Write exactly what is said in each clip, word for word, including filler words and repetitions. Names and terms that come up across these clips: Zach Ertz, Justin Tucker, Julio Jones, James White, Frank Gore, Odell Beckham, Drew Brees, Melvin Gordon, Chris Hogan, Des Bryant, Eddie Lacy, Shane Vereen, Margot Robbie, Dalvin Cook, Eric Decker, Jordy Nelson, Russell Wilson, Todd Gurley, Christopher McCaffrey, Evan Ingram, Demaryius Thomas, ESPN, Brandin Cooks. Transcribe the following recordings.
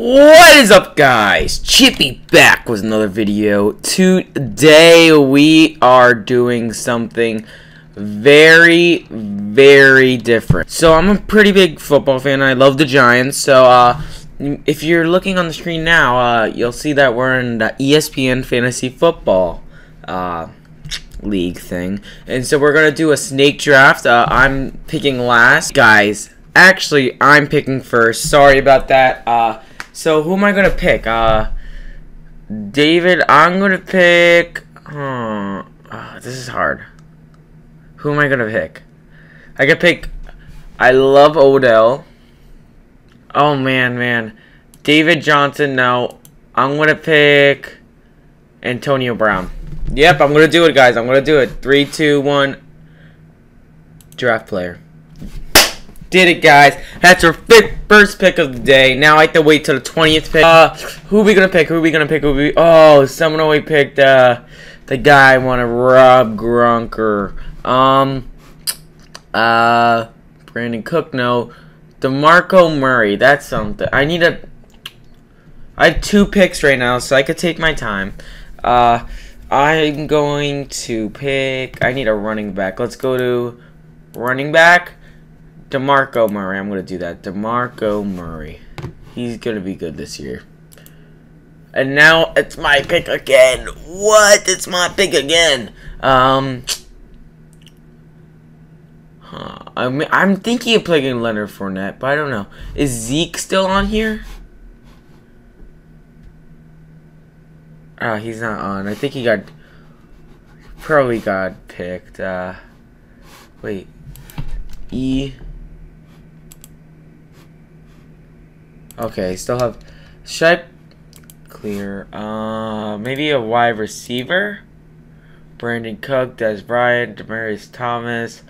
What is up, guys? Chippy back with another video. Today we are doing something very, very different. So I'm a pretty big football fan. I love the Giants. So uh, if you're looking on the screen now, uh, you'll see that we're in the E S P N Fantasy Football uh, League thing. And so we're going to do a snake draft. Uh, I'm picking last. Guys, actually, I'm picking first. Sorry about that. Uh... So, who am I going to pick? Uh, David, I'm going to pick... Oh, oh, this is hard. Who am I going to pick? I could pick... I love Odell. Oh, man, man. David Johnson, no. I'm going to pick Antonio Brown. Yep, I'm going to do it, guys. I'm going to do it. Three, two, one. Draft player. Did it, guys. That's our fifth first pick of the day. Now I have to wait till the twentieth pick. Uh, who are we going to pick? Who are we going to pick? Who we... Oh, someone already picked uh, the guy I wanted, Rob Gronker. Um, uh, Brandin Cooks, no. DeMarco Murray, that's something. I need a... I have two picks right now, so I could take my time. Uh, I'm going to pick... I need a running back. Let's go to running back. DeMarco Murray. I'm going to do that. DeMarco Murray. He's going to be good this year. And now it's my pick again. What? It's my pick again. Um, huh. I mean, I'm thinking of picking Leonard Fournette, but I don't know. Is Zeke still on here? Oh, he's not on. I think he got... Probably got picked. Uh, wait. E... Okay, still have... Should I clear? Uh, maybe a wide receiver? Brandin Cooks, Des Bryant, Demaryius Thomas.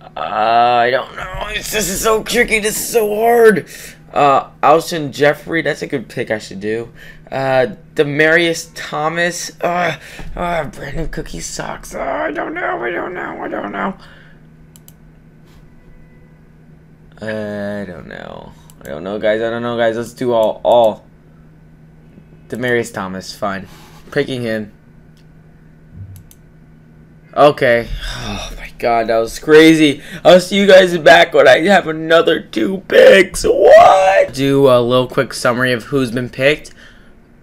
Uh, I don't know. It's, this is so tricky. This is so hard. Uh, Alshon Jeffery. That's a good pick I should do. Uh, Demaryius Thomas. Uh, uh, Brandin Cooks, he sucks. Uh, I don't know. I don't know. I don't know. I don't know. I don't know, guys. I don't know, guys. Let's do all. All. Demaryius Thomas. Fine. Picking him. Okay. Oh, my God. That was crazy. I'll see you guys back when I have another two picks. What? Do a little quick summary of who's been picked.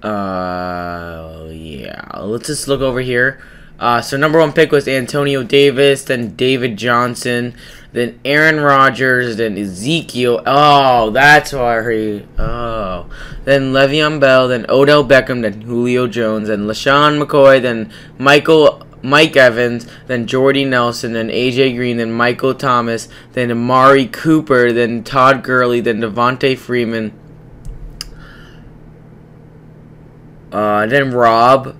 Uh, yeah. Let's just look over here. Uh, so, number one pick was Antonio Davis, then David Johnson, then Aaron Rodgers, then Ezekiel. Oh, that's why I heard. Oh. Then Le'Veon Bell, then Odell Beckham, then Julio Jones, then LeSean McCoy, then Michael, Mike Evans, then Jordy Nelson, then A J Green, then Michael Thomas, then Amari Cooper, then Todd Gurley, then Devontae Freeman, uh, then Rob.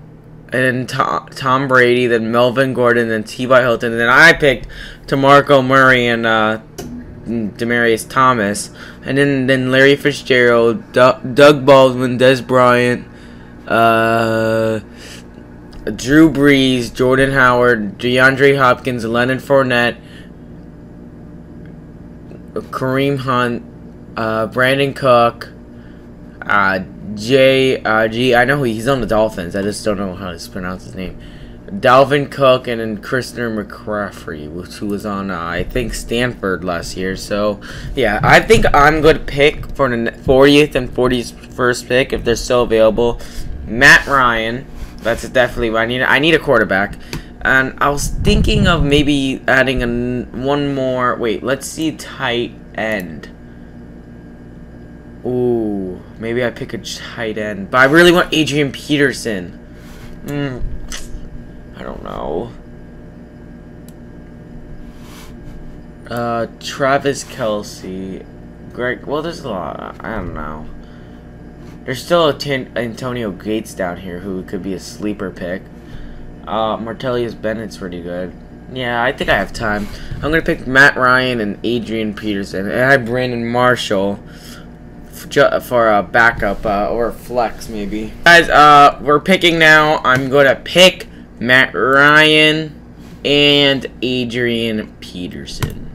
And then Tom, Tom Brady, then Melvin Gordon, then T Y Hilton, and then I picked DeMarco Murray and uh, Demaryius Thomas, and then then Larry Fitzgerald, D Doug Baldwin, Des Bryant, uh, Drew Brees, Jordan Howard, DeAndre Hopkins, Leonard Fournette, Kareem Hunt, uh, Brandin Cooks, uh, J, uh, G, I know he's on the Dolphins. I just don't know how to pronounce his name. Dalvin Cook, and then Christopher McCaffrey, which, who was on, uh, I think, Stanford last year. So, yeah, I think I'm going to pick for the fortieth and forty-first pick, if they're still available. Matt Ryan. That's definitely what I need. I need a quarterback. And I was thinking of maybe adding a, one more. Wait, let's see tight end. Ooh, maybe I pick a tight end. But I really want Adrian Peterson. Mm, I don't know. Uh, Travis Kelce. Greg, well, there's a lot. I don't know. There's still a ten Antonio Gates down here who could be a sleeper pick. Uh, Martellus Bennett's pretty good. Yeah, I think I have time. I'm going to pick Matt Ryan and Adrian Peterson. And I have Brandon Marshall. For a backup uh, or flex, maybe. Guys, uh, we're picking now. I'm gonna pick Matt Ryan and Adrian Peterson.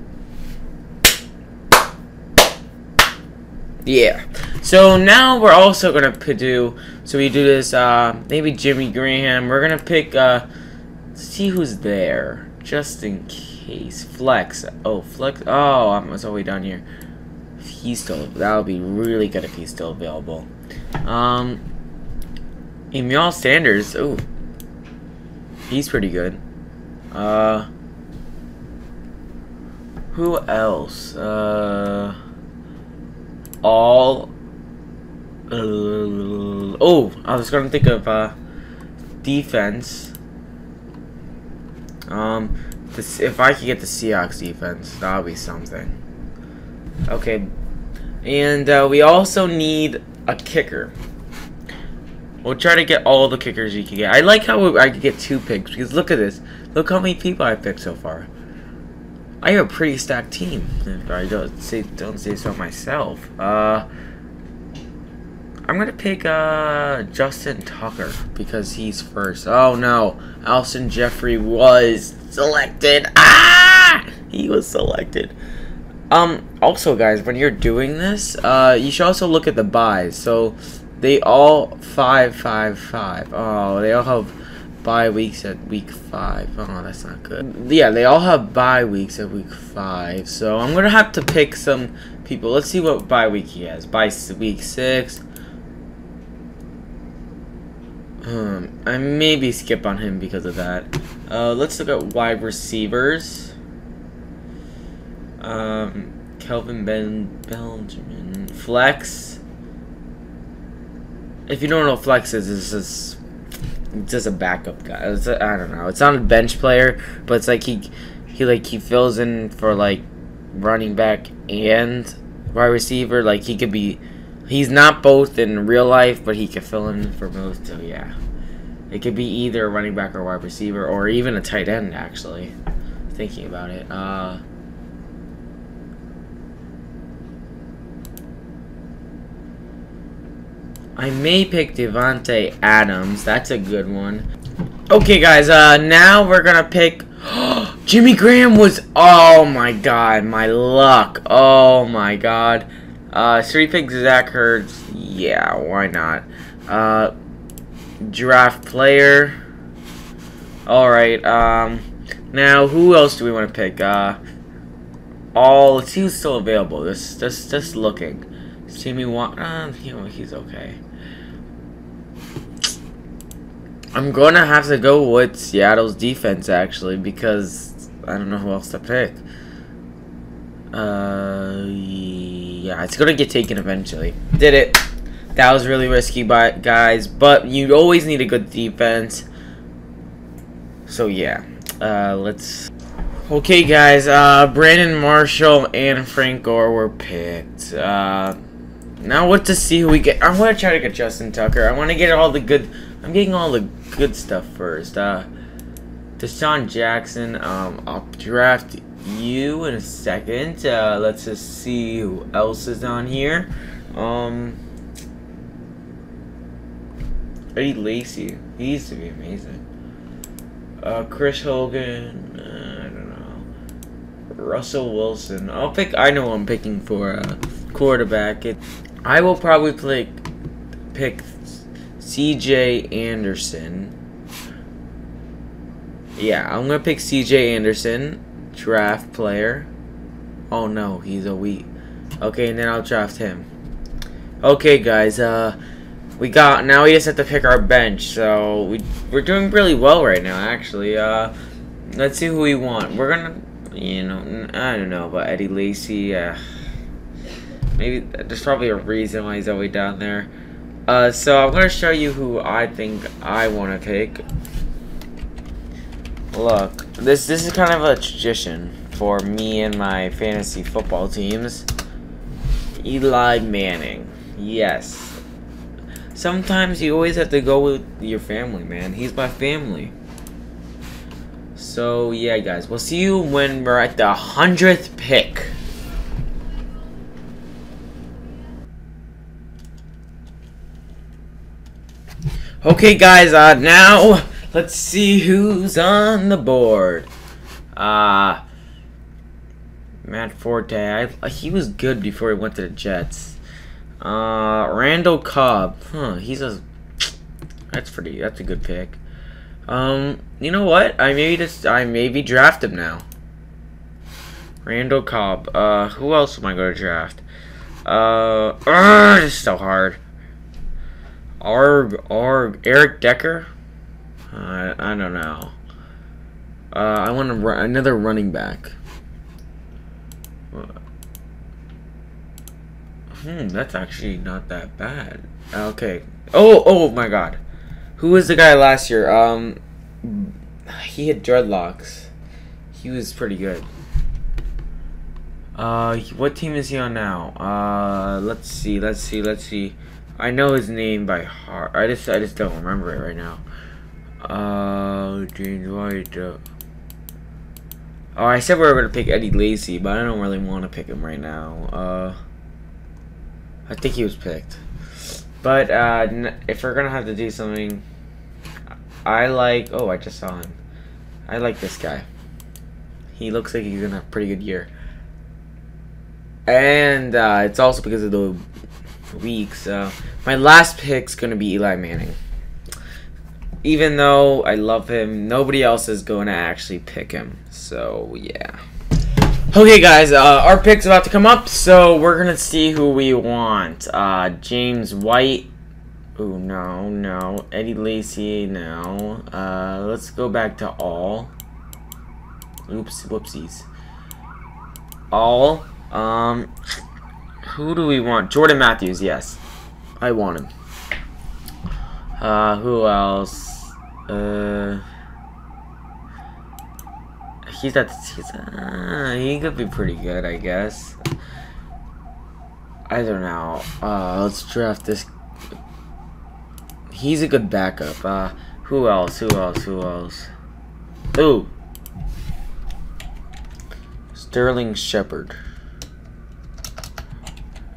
Yeah. So now we're also going to do, so we do this, uh, maybe Jimmy Graham. We're going to pick, uh, let's see who's there, just in case. Flex. Oh, Flex. Oh, I'm that's all we done here. If he's still, that would be really good if he's still available. Um, Emile Sanders. Oh, he's pretty good. Uh, who else? Uh, all. Uh, oh, I was gonna think of uh, defense. Um, this, if I could get the Seahawks defense, that would be something. Okay, and uh, we also need a kicker. We'll try to get all the kickers you can get. I like how we, I could get two picks, because look at this. Look how many people I picked so far. I have a pretty stacked team. If I don't say, don't say so myself. Uh, I'm going to pick uh, Justin Tucker, because he's first. Oh, no. Alshon Jeffery was selected. Ah! He was selected. Um, also, guys, when you're doing this, uh, you should also look at the buys. So, they all five, five, five. Oh, they all have bye weeks at week five. Oh, that's not good. Yeah, they all have bye weeks at week five. So I'm gonna have to pick some people. Let's see what bye week he has. Bye week six. Um, I maybe skip on him because of that. Uh, let's look at wide receivers. Um, Kelvin Ben Benjamin Flex. If you don't know what Flex is, it's just, it's just a backup guy. It's a, I don't know. It's not a bench player, but it's like he, he like he fills in for like running back and wide receiver. Like he could be, he's not both in real life, but he could fill in for both. So yeah, it could be either a running back or wide receiver, or even a tight end. Actually, thinking about it, uh. I may pick Devontae Adams. That's a good one. Okay, guys. Uh, now we're gonna pick. Jimmy Graham was. Oh my God, my luck. Oh my God. Uh, should we pick Zach Ertz? Yeah, why not? Uh, draft player. All right. Um, now who else do we want to pick? Uh, all. Let's see who's still available. Just, just, just looking. Jimmy Watt, uh, you know, he's okay. I'm going to have to go with Seattle's defense, actually, because I don't know who else to pick. Uh, yeah, it's going to get taken eventually. Did it. That was really risky, guys, but you always need a good defense. So, yeah. Uh, let's... Okay, guys, uh, Brandon Marshall and Frank Gore were picked. Uh... Now what to see who we get. I want to try to get Justin Tucker. I want to get all the good. I'm getting all the good stuff first. Uh, Deshaun Jackson. Um, I'll draft you in a second. Uh, let's just see who else is on here. Um, Eddie Lacy. He used to be amazing. Uh, Chris Hogan. Uh, I don't know. Russell Wilson. I'll pick. I know who I'm picking for uh, quarterback. It. I will probably play, pick C J Anderson. Yeah, I'm going to pick C J Anderson, draft player. Oh, no, he's a wheat. Okay, and then I'll draft him. Okay, guys, uh, we got, now we just have to pick our bench. So we, we're doing really well right now, actually. Uh, let's see who we want. We're going to, you know, I don't know about Eddie Lacy. Uh, Maybe there's probably a reason why he's all the way down there. Uh, so I'm gonna show you who I think I want to pick. Look, this this is kind of a tradition for me and my fantasy football teams. Eli Manning, yes. Sometimes you always have to go with your family, man. He's my family. So yeah, guys, we'll see you when we're at the hundredth pick. Okay, guys, uh, now let's see who's on the board. Uh, Matt Forte, I, he was good before he went to the Jets. Uh, Randall Cobb. Huh, he's a... That's pretty... That's a good pick. Um, you know what? I maybe just... I maybe draft him now. Randall Cobb. Uh, who else am I going to draft? Uh, uh this is so hard. Arg, Arg, Eric Decker? Uh, I don't know. Uh, I want to run another running back. Hmm, that's actually not that bad. Okay. Oh, oh my God. Who was the guy last year? Um, he had dreadlocks. He was pretty good. Uh, what team is he on now? Uh, let's see, let's see, let's see. I know his name by heart. I just, I just don't remember it right now. Uh, James White. Uh, oh, I said we were going to pick Eddie Lacy, but I don't really want to pick him right now. Uh, I think he was picked. But, uh, n if we're going to have to do something, I like... Oh, I just saw him. I like this guy. He looks like he's going to have a pretty good year. And uh, it's also because of the week, so my last pick's gonna be Eli Manning. Even though I love him, nobody else is going to actually pick him. So yeah. Okay, guys, uh, our pick's about to come up, so we're gonna see who we want. Uh, James White. Oh no, no. Eddie Lacy. No. Uh, let's go back to all. Oops, whoopsies. All. Um, who do we want? Jordan Matthews, yes. I want him. Uh, who else? Uh, he's at the, he's, uh, he could be pretty good, I guess. I don't know. Uh, let's draft this. He's a good backup. Uh, who else? Who else? Who else? Ooh. Sterling Shepherd.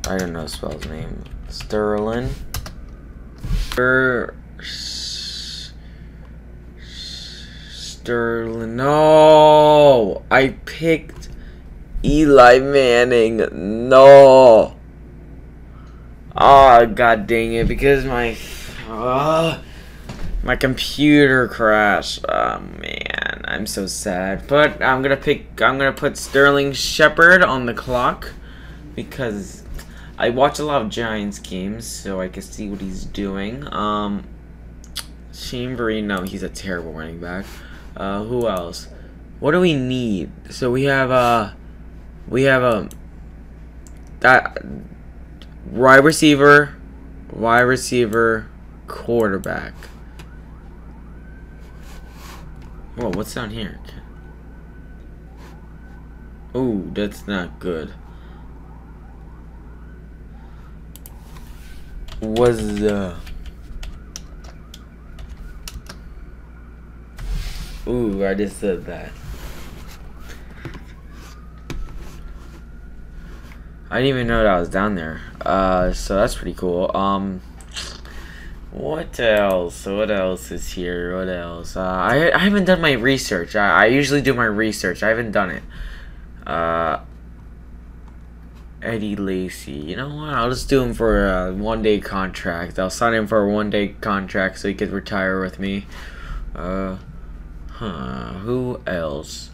I don't know how to spell his name. Sterling. Stir. Sterling. No! I picked Eli Manning. No! Oh, god dang it. Because my. Uh, my computer crashed. Oh, man. I'm so sad. But I'm gonna pick. I'm gonna put Sterling Shepherd on the clock. Because. I watch a lot of Giants games, so I can see what he's doing. Um, Shane Vereen, no, he's a terrible running back. Uh, who else? What do we need? So we have a, we have a that wide receiver, wide receiver, quarterback. Whoa, what's down here? Ooh, that's not good. Was uh ooh, I just said that. I didn't even know that I was down there. Uh, so that's pretty cool. Um, what else? What else is here? What else? Uh, I I haven't done my research. I I usually do my research. I haven't done it. Uh. Eddie Lacy. You know what? I'll just do him for a one-day contract. I'll sign him for a one-day contract so he could retire with me. Uh, huh. Who else?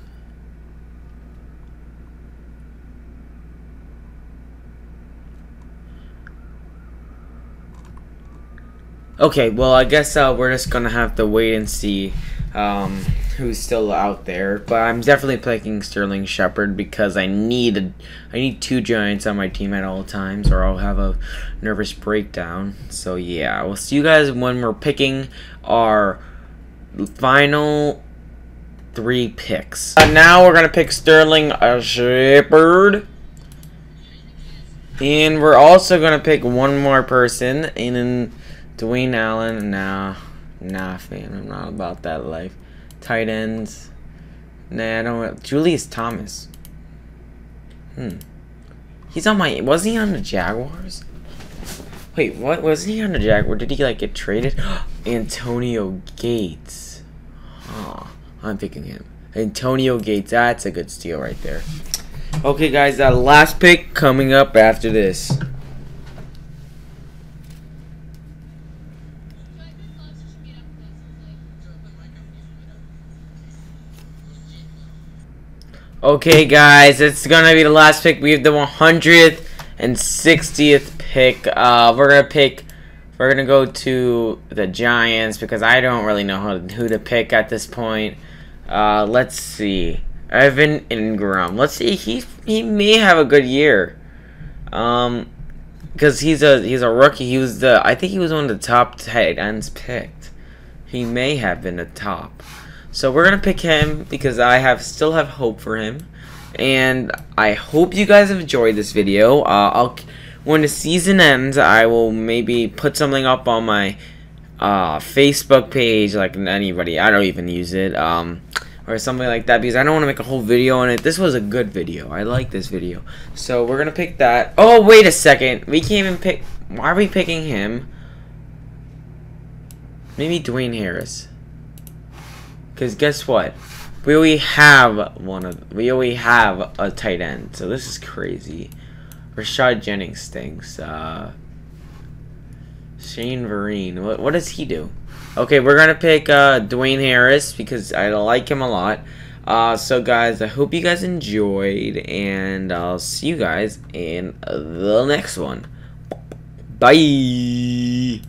Okay, well, I guess uh, we're just gonna have to wait and see um, who's still out there. But I'm definitely picking Sterling Shepherd because I need a, I need two Giants on my team at all times, or I'll have a nervous breakdown. So yeah, we'll see you guys when we're picking our final three picks. Uh, now we're gonna pick Sterling Shepherd. And we're also gonna pick one more person, and then Dwayne Allen, nah, nah, fam, I'm not about that life. Tight ends, nah, I don't. Julius Thomas, hmm, he's on my. Wasn't he on the Jaguars? Wait, what? Wasn't he on the Jaguars? Did he like get traded? Antonio Gates, oh, I'm picking him. Antonio Gates, that's a good steal right there. Okay, guys, that last pick coming up after this. Okay, guys, it's gonna be the last pick. We have the one hundred sixtieth pick. Uh, we're gonna pick. We're gonna go to the Giants because I don't really know how, who to pick at this point. Uh, let's see, Evan Ingram. Let's see, he he may have a good year. Um, because he's a he's a rookie. He was the I think he was one of the top tight ends picked. He may have been a top. So we're going to pick him because I have still have hope for him. And I hope you guys have enjoyed this video. Uh, I'll when the season ends, I will maybe put something up on my uh, Facebook page. Like anybody, I don't even use it. Um, or something like that because I don't want to make a whole video on it. This was a good video. I like this video. So we're going to pick that. Oh, wait a second. We can't even pick. Why are we picking him? Maybe Dwayne Harris. Because guess what? We already have one of we already have a tight end, so this is crazy. Rashad Jennings stinks. Uh, Shane Vereen. What what does he do? Okay, we're gonna pick uh, Dwayne Harris because I like him a lot. Uh, so guys, I hope you guys enjoyed, and I'll see you guys in the next one. Bye.